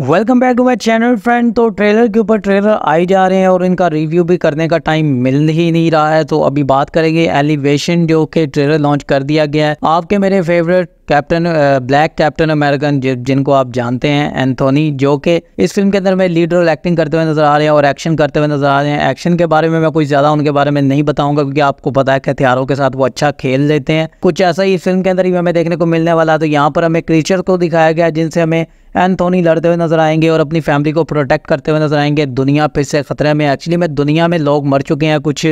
Welcome back to my channel friend. तो trailer के ऊपर ट्रेलर आई जा रहे हैं और इनका रिव्यू भी करने का टाइम मिल ही नहीं रहा है, तो अभी बात करेंगे एलिवेशन जो कि ट्रेलर लॉन्च कर दिया गया है। आपके मेरे फेवरेट ब्लैक कैप्टन अमेरिकन जिनको आप जानते हैं एंथोनी, जो कि इस फिल्म के अंदर में लीड रोल एक्टिंग करते हुए नजर आ रहे हैं और एक्शन करते हुए नजर आ रहे हैं। एक्शन के बारे में मैं कुछ ज़्यादा उनके बारे में नहीं बताऊंगा क्योंकि आपको पता है कि हथियारों के साथ वो अच्छा खेल लेते हैं। कुछ ऐसा ही इस फिल्म के अंदर ही हमें देखने को मिलने वाला है। तो यहाँ पर हमें क्रीचर को दिखाया गया जिनसे हमें एंथोनी लड़ते हुए नजर आएंगे और अपनी फैमिली को प्रोटेक्ट करते हुए नजर आएंगे। दुनिया फिर से खतरे में, एक्चुअली में दुनिया में लोग मर चुके हैं, कुछ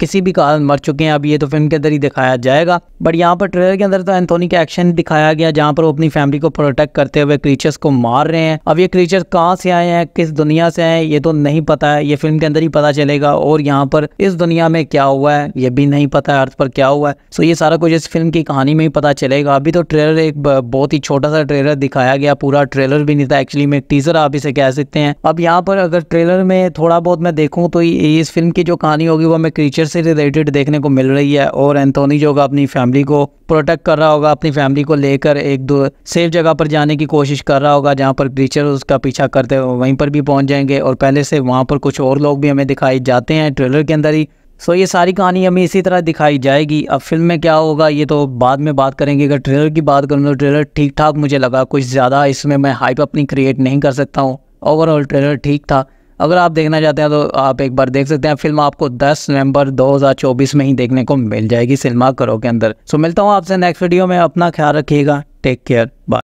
किसी भी कारण मर चुके हैं। अब ये तो फिल्म के अंदर ही दिखाया जाएगा, बट यहाँ पर ट्रेलर के अंदर तो एंथोनी का एक्शन दिखाया गया जहाँ पर वो अपनी फैमिली को प्रोटेक्ट करते हुए क्रीचर्स को मार रहे हैं। अब ये क्रीचर्स कहाँ से आए हैं, किस दुनिया से आए हैं, ये तो नहीं पता है, ये फिल्म के अंदर ही पता चलेगा। और यहाँ पर इस दुनिया में क्या हुआ है ये भी नहीं पता है, अर्थ पर क्या हुआ है, सो ये सारा कुछ इस फिल्म की कहानी में ही पता चलेगा। अभी तो ट्रेलर एक बहुत ही छोटा सा ट्रेलर दिखाया गया, पूरा ट्रेलर भी नहीं था, एक्चुअली में टीजर आप इसे कह सकते हैं। अब यहाँ पर अगर ट्रेलर में थोड़ा बहुत मैं देखूँ तो इस फिल्म की जो कहानी होगी वो हमें क्रीचर से रिलेटेड देखने को मिल रही है और एंथोनी जो होगा अपनी फैमिली को प्रोटेक्ट कर रहा होगा, अपनी फैमिली को लेकर एक दो सेफ जगह पर जाने की कोशिश कर रहा होगा जहाँ पर क्रीचर उसका पीछा करते हुए वहीं पर भी पहुँच जाएंगे और पहले से वहाँ पर कुछ और लोग भी हमें दिखाई जाते हैं ट्रेलर के अंदर ही। सो ये सारी कहानी हमें इसी तरह दिखाई जाएगी। अब फिल्म में क्या होगा ये तो बाद में बात करेंगे। अगर ट्रेलर की बात करूँ तो ट्रेलर ठीक ठाक मुझे लगा, कुछ ज़्यादा इसमें मैं हाइप अपनी क्रिएट नहीं कर सकता हूँ। ओवरऑल ट्रेलर ठीक था, अगर आप देखना चाहते हैं तो आप एक बार देख सकते हैं। फिल्म आपको 10 नवंबर 2024 में ही देखने को मिल जाएगी सिनेमा घरों के अंदर। सो मिलता हूँ आपसे नेक्स्ट वीडियो में, अपना ख्याल रखिएगा, टेक केयर, बाय।